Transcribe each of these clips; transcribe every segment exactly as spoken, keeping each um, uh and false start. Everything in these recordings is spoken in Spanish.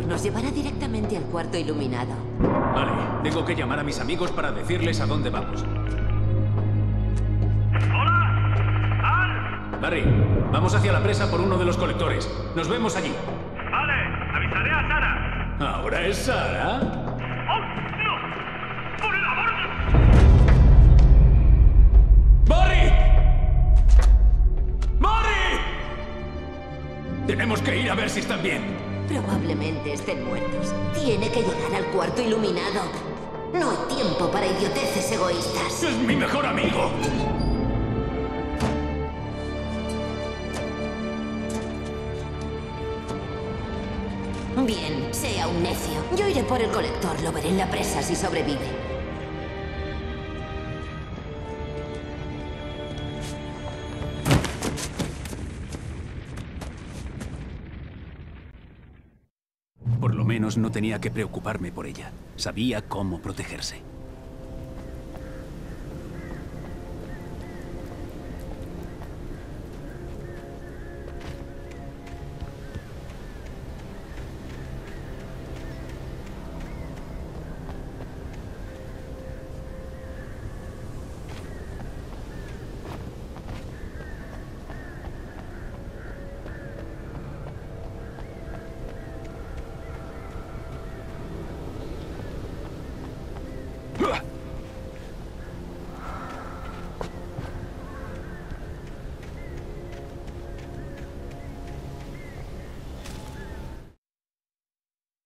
ascensor nos llevará directamente al cuarto iluminado. Vale, tengo que llamar a mis amigos para decirles a dónde vamos. ¡Hola! ¡Al! Barry, vamos hacia la presa por uno de los colectores. Nos vemos allí. Vale, avisaré a Sara. ¿Ahora es Sara? ¡Oh, no! ¡Por el amor de... ¡Barry! ¡Barry! Tenemos que ir a ver si están bien. Probablemente estén muertos. Tiene que llegar al cuarto iluminado. No hay tiempo para idioteces egoístas. ¡Es mi mejor amigo! Bien, sea un necio. Yo iré por el colector. Lo veré en la presa si sobrevive. No tenía que preocuparme por ella. Sabía cómo protegerse.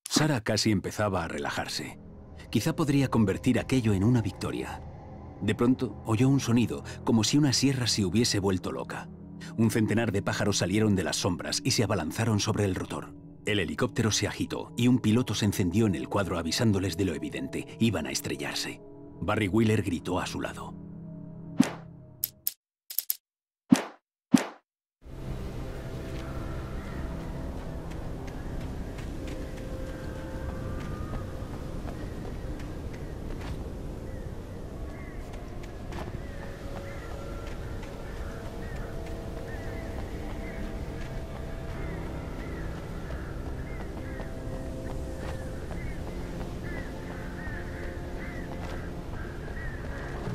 Sara casi empezaba a relajarse. Quizá podría convertir aquello en una victoria. De pronto, oyó un sonido, como si una sierra se hubiese vuelto loca. Un centenar de pájaros salieron de las sombras y se abalanzaron sobre el rotor. El helicóptero se agitó y un piloto se encendió en el cuadro avisándoles de lo evidente. Iban a estrellarse. Barry Wheeler gritó a su lado.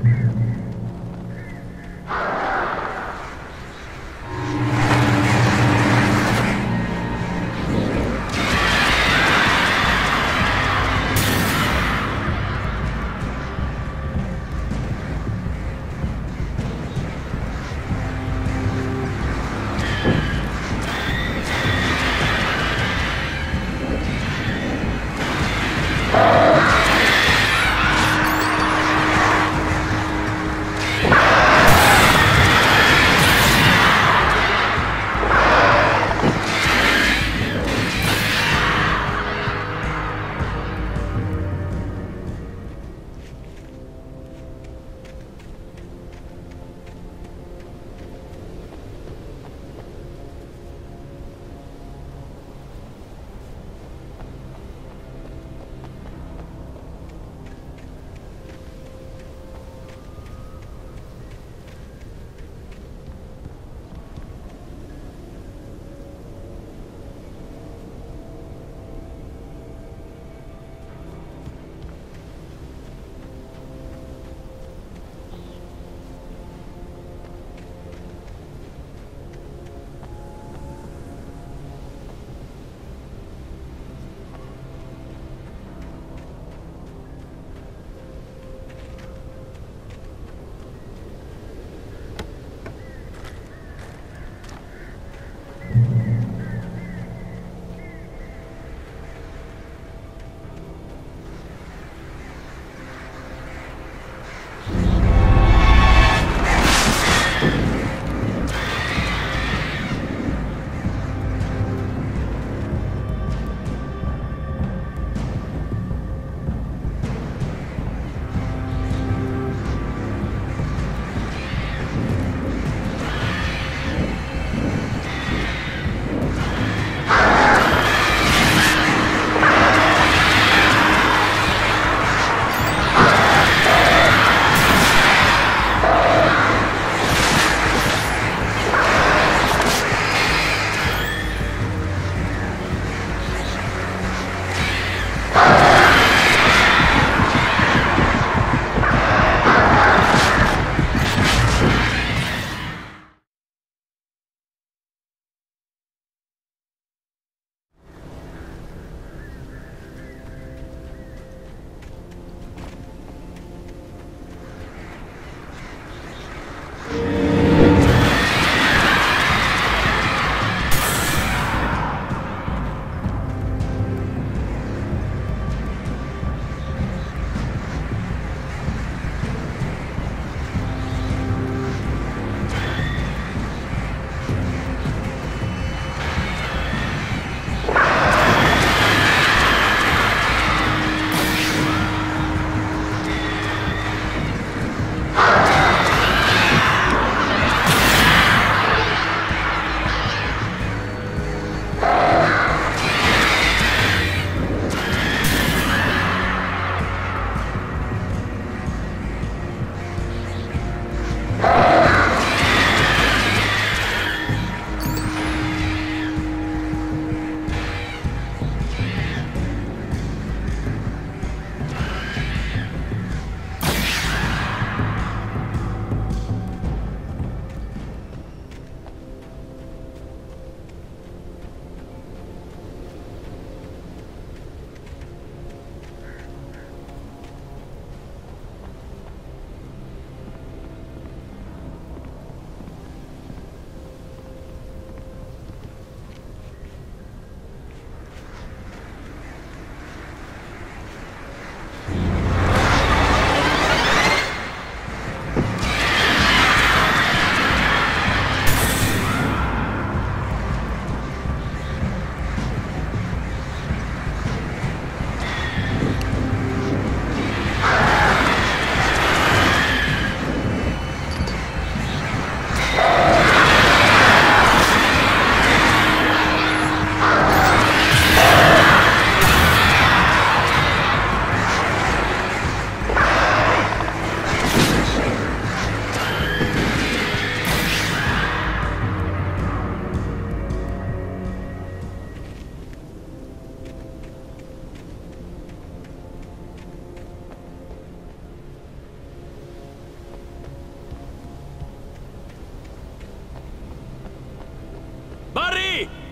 Yeah.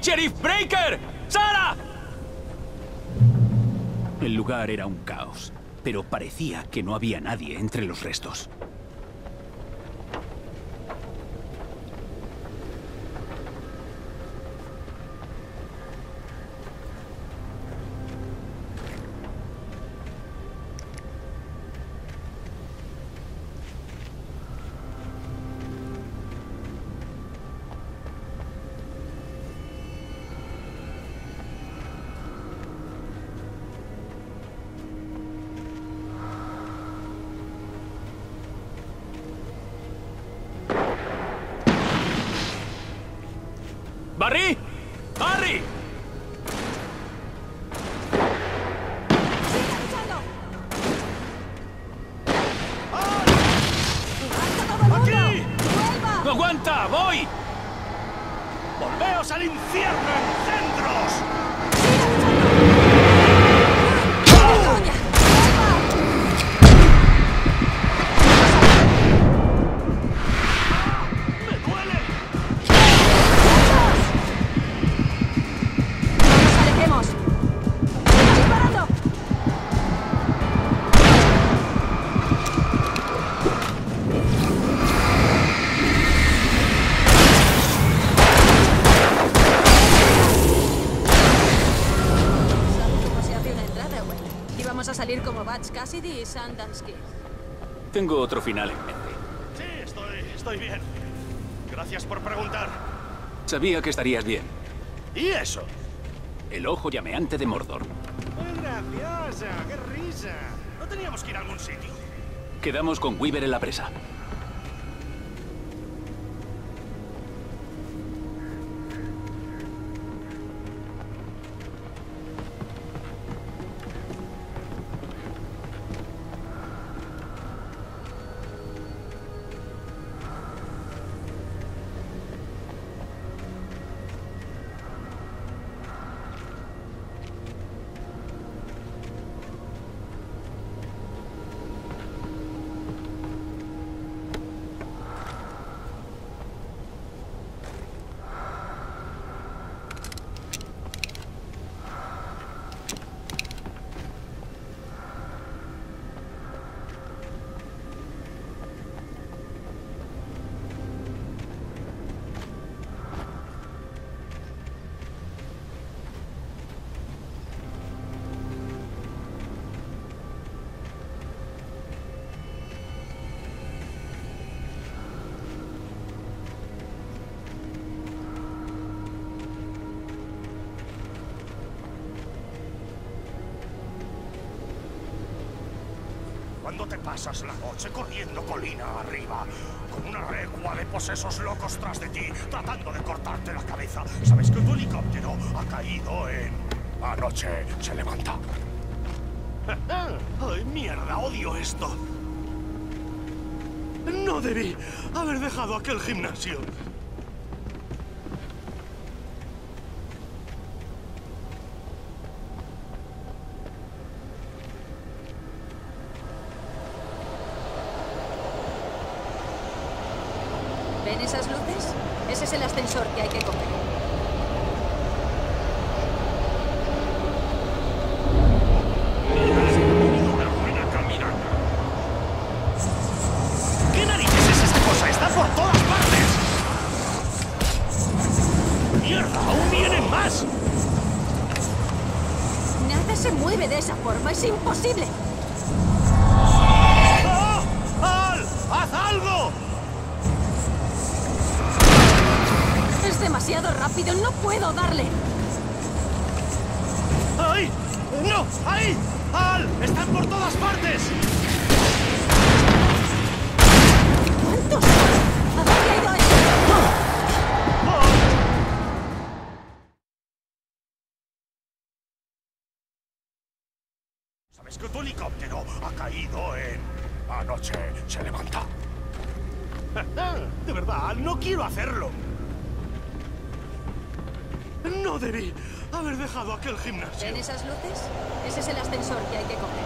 ¡Sheriff Breaker! ¡Sara! El lugar era un caos, pero parecía que no había nadie entre los restos. ¡Barry! ¡Barry! ¡Sigue luchando! ¡Ahora! ¡Aquí! ¡Vuelva! ¡No aguanta! ¡Voy! ¡Volveos al infierno, engendros! ¡Sigue luchando! ¡Coña! Salir como Butch Cassidy y Sundance. Tengo otro final en mente. Sí, estoy, estoy bien. Gracias por preguntar. Sabía que estarías bien. ¿Y eso? El ojo llameante de Mordor. ¡Muy graciosa! ¡Qué risa! No teníamos que ir a algún sitio. Quedamos con Weaver en la presa. ¿Cuándo te pasas la noche corriendo colina arriba, con una recua de posesos locos tras de ti, tratando de cortarte la cabeza? ¿Sabes que tu helicóptero ha caído en...? Anoche se levanta. ¡Ay, mierda! ¡Odio esto! No debí haber dejado aquel gimnasio. ¿Ven esas luces? Ese es el ascensor que hay que coger. ¿Qué narices es esa cosa? ¡Está por todas partes! ¡Mierda! ¡Aún vienen más! Nada se mueve de esa forma. ¡Es imposible! ¡Oh! ¡Al! ¡Haz algo! Es demasiado rápido, no puedo darle. ¡Ay! ¡No! ¡Ay! ¡Al! ¡Están por todas partes! ¿Cuántos? ¿A dónde ha ido esto? ¿Sabes que tu helicóptero ha caído en...? Anoche se levanta. De verdad, Al, no quiero hacerlo. No debí haber dejado aquel gimnasio. ¿Ven esas luces? Ese es el ascensor que hay que coger.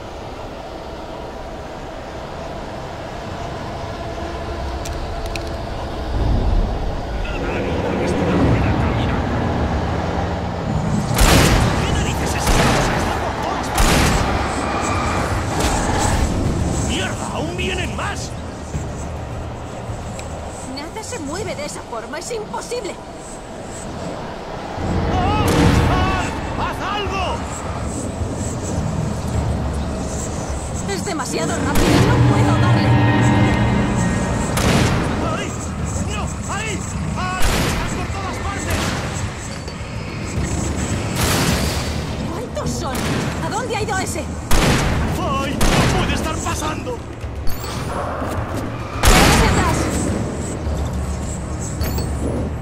¡Es imposible! ¡Oh! ¡Haz algo! Es demasiado rápido, no puedo darle. ¡Ahí! ¡No! ¡Ahí! ¡Ah! ¡Estás por todas partes! ¡Altos son! ¿A dónde ha ido ese? ¡Ay! ¡No puede estar pasando!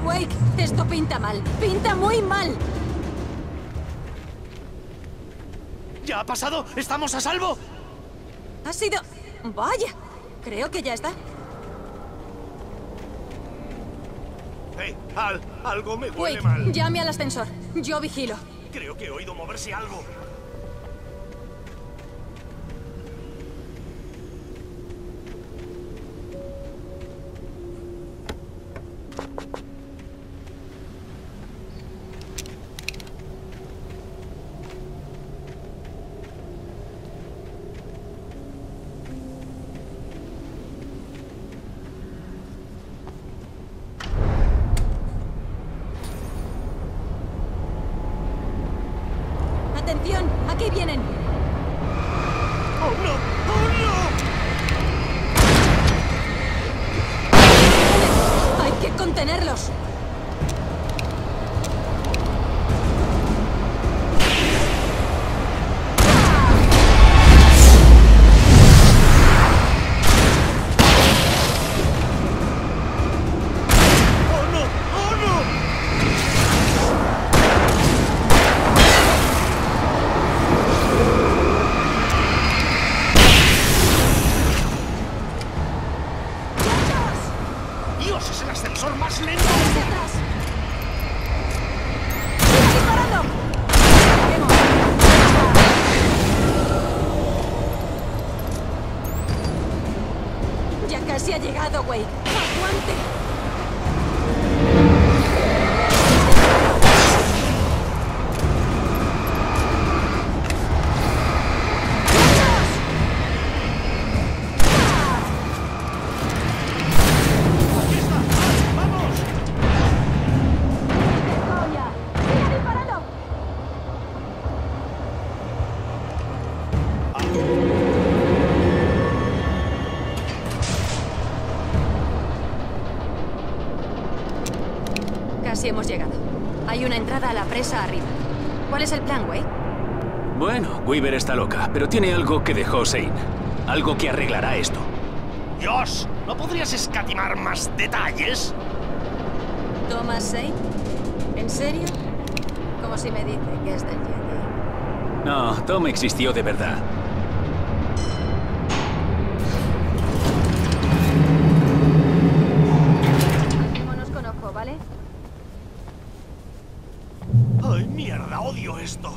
Wake, esto pinta mal. ¡Pinta muy mal! ¿Ya ha pasado? ¿Estamos a salvo? Ha sido... ¡Vaya! Creo que ya está. Hey, Al, algo me huele Wake, mal. Llame al ascensor. Yo vigilo. Creo que he oído moverse algo. Casi hemos llegado. Hay una entrada a la presa arriba. ¿Cuál es el plan, Wade? Bueno, Weaver está loca, pero tiene algo que dejó Zane. Algo que arreglará esto. Dios, ¿no podrías escatimar más detalles? ¿Thomas Zane? ¿En serio? Como si me dice que es del Jedi. No, Tom existió de verdad. Odio esto.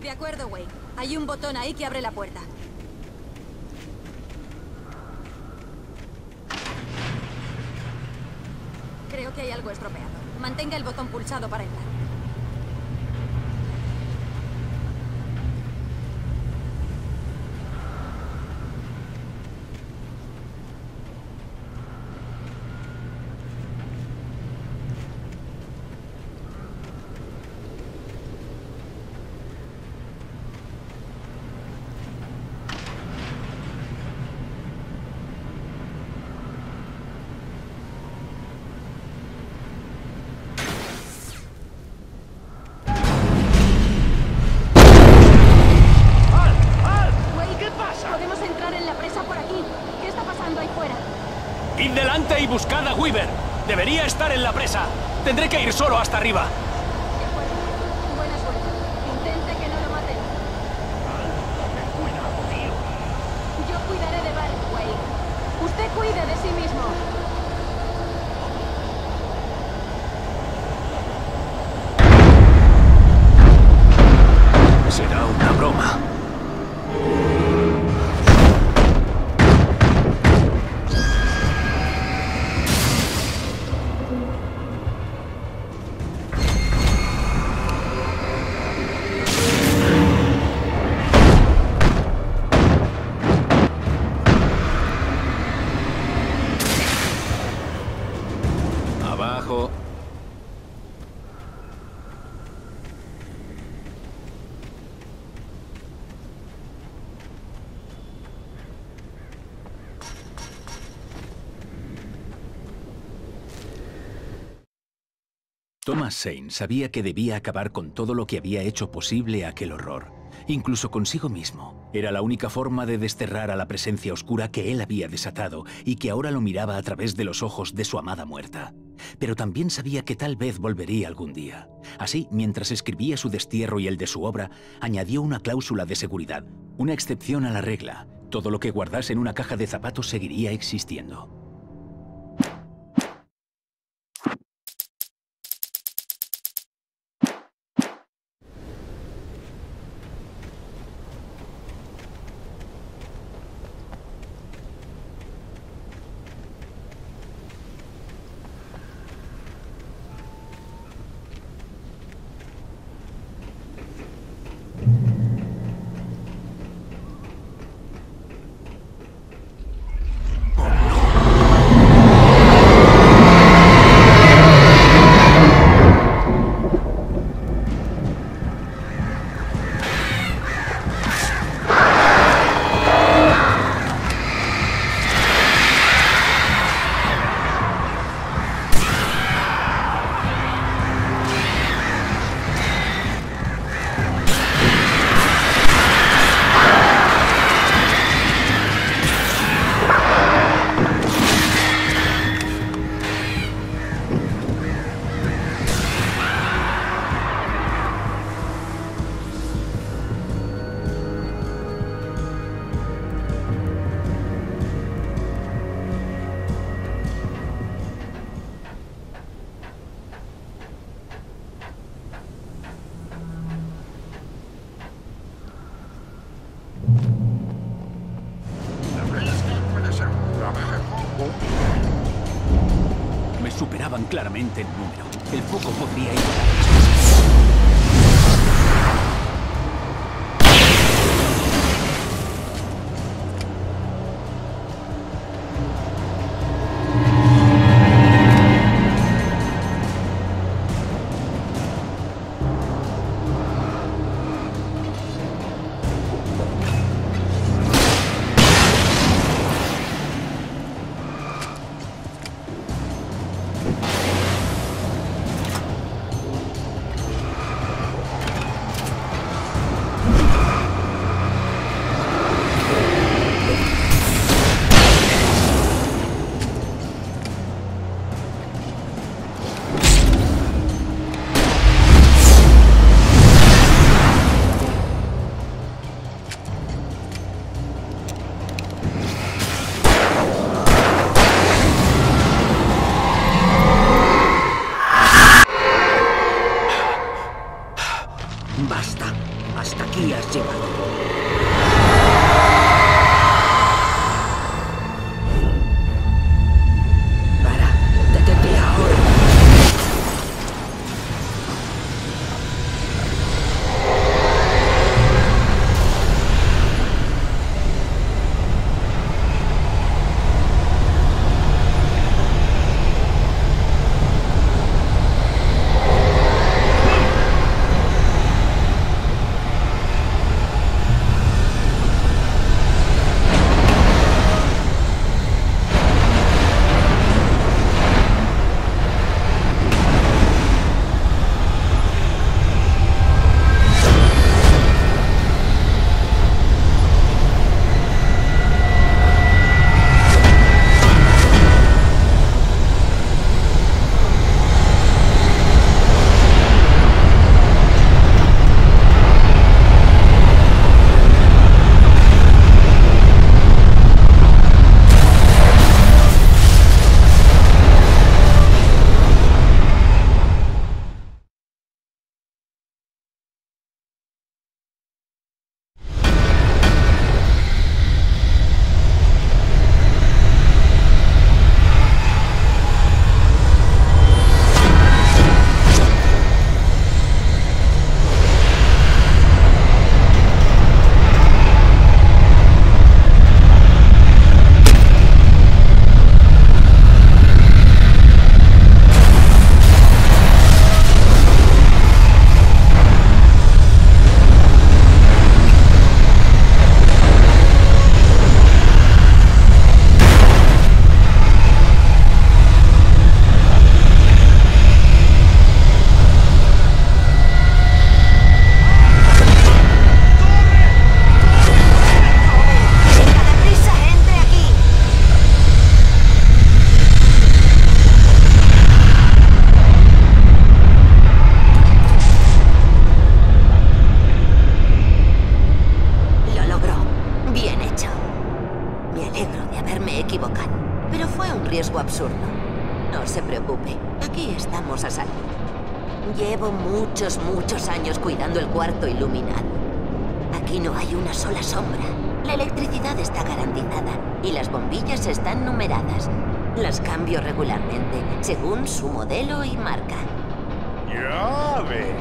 De acuerdo, Wade. Hay un botón ahí que abre la puerta. Que hay algo estropeado. Mantenga el botón pulsado para entrar. Buscad a Weaver. Debería estar en la presa. Tendré que ir solo hasta arriba. De acuerdo. Buena suerte. Intente que no lo maten. Cuidado, tío. Yo cuidaré de Barry, Wade. Usted cuide de sí mismo. Será un Thomas Zane sabía que debía acabar con todo lo que había hecho posible aquel horror, incluso consigo mismo. Era la única forma de desterrar a la presencia oscura que él había desatado y que ahora lo miraba a través de los ojos de su amada muerta. Pero también sabía que tal vez volvería algún día. Así, mientras escribía su destierro y el de su obra, añadió una cláusula de seguridad, una excepción a la regla. Todo lo que guardase en una caja de zapatos seguiría existiendo. Claramente el número. El poco podría ir. muchos, muchos años cuidando el cuarto iluminado. Aquí no hay una sola sombra. La electricidad está garantizada y las bombillas están numeradas. Las cambio regularmente, según su modelo y marca. ¡Llave!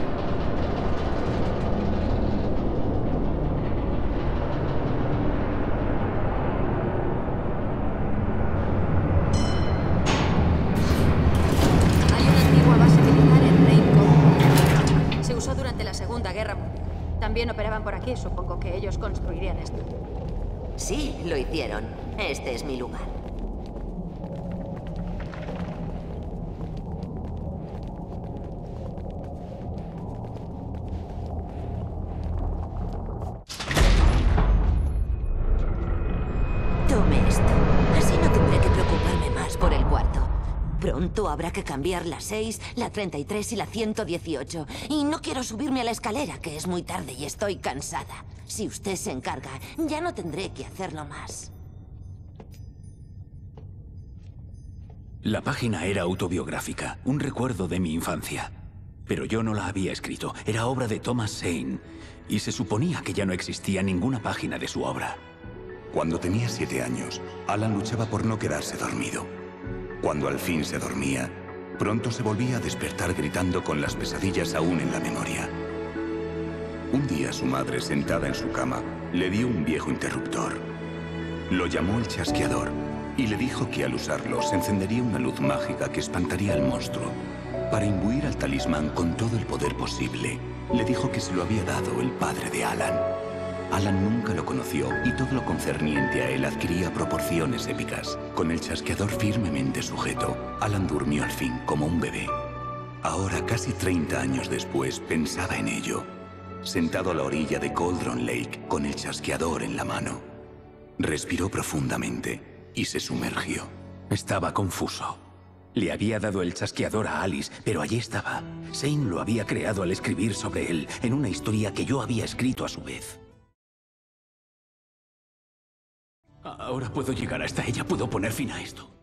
Hay una antigua base militar en Reino. Se usó durante la Segunda Guerra Mundial. También operaban por aquí, supongo que ellos construirían esto. Sí, lo hicieron. Este es mi lugar. Pronto habrá que cambiar la seis, la treinta y tres y la ciento dieciocho. Y no quiero subirme a la escalera, que es muy tarde y estoy cansada. Si usted se encarga, ya no tendré que hacerlo más. La página era autobiográfica, un recuerdo de mi infancia. Pero yo no la había escrito, era obra de Thomas Zane. Y se suponía que ya no existía ninguna página de su obra. Cuando tenía siete años, Alan luchaba por no quedarse dormido. Cuando al fin se dormía, pronto se volvía a despertar gritando con las pesadillas aún en la memoria. Un día su madre, sentada en su cama, le dio un viejo interruptor. Lo llamó el chasqueador y le dijo que al usarlo se encendería una luz mágica que espantaría al monstruo. Para imbuir al talismán con todo el poder posible, le dijo que se lo había dado el padre de Alan. Alan nunca lo conoció y todo lo concerniente a él adquiría proporciones épicas. Con el chasqueador firmemente sujeto, Alan durmió al fin como un bebé. Ahora, casi treinta años después, pensaba en ello, sentado a la orilla de Cauldron Lake con el chasqueador en la mano. Respiró profundamente y se sumergió. Estaba confuso. Le había dado el chasqueador a Alice, pero allí estaba. Zane lo había creado al escribir sobre él, en una historia que yo había escrito a su vez. Ahora puedo llegar hasta ella, puedo poner fin a esto.